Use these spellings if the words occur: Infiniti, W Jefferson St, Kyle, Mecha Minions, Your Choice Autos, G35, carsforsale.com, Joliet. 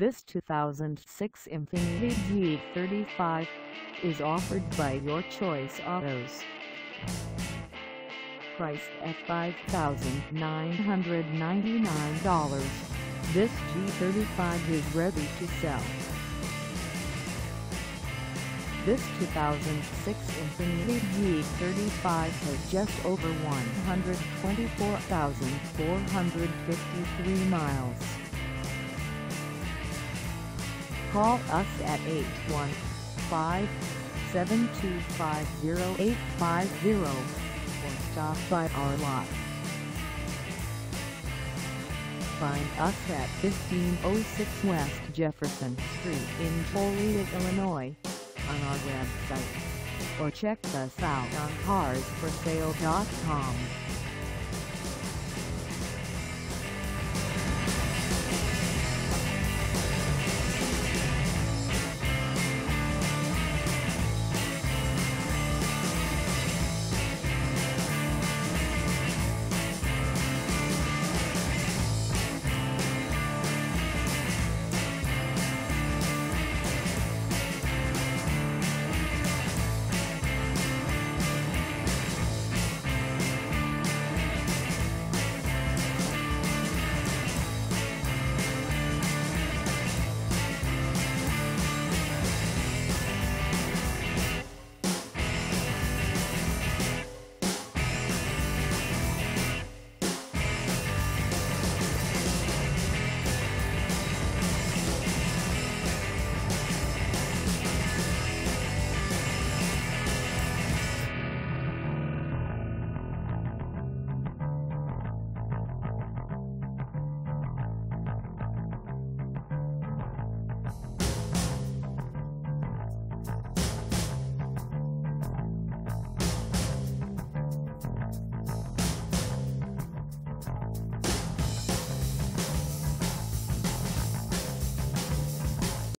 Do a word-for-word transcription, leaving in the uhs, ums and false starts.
This two thousand six Infiniti G thirty-five is offered by Your Choice Autos. Priced at five thousand nine hundred ninety-nine dollars, this G thirty-five is ready to sell. This two thousand six Infiniti G thirty-five has just over one hundred twenty-four thousand four hundred fifty-three miles. Call us at eight one five, seven two five, zero eight five zero or stop by our lot. Find us at fifteen oh six West Jefferson Street in Joliet, Illinois, on our website, or check us out on cars for sale dot com.